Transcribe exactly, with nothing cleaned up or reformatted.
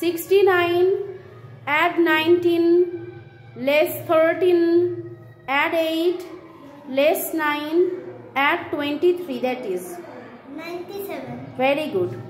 sixty-nine, add nineteen, less thirteen, add eight, less nine, add twenty-three, that is ninety-seven. Very good.